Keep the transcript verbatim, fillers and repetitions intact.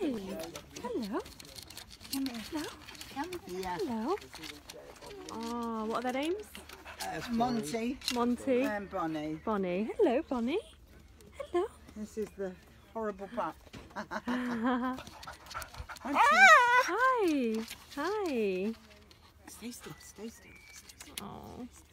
Hello. Come here. Hello. Come here. Hello. Oh, what are their names? Uh, Monty. Monty. And Bonnie. Bonnie. Hello, Bonnie. Hello. This is the horrible pup. Hi. Hi. Stay still. Stay still. Stay still. Oh.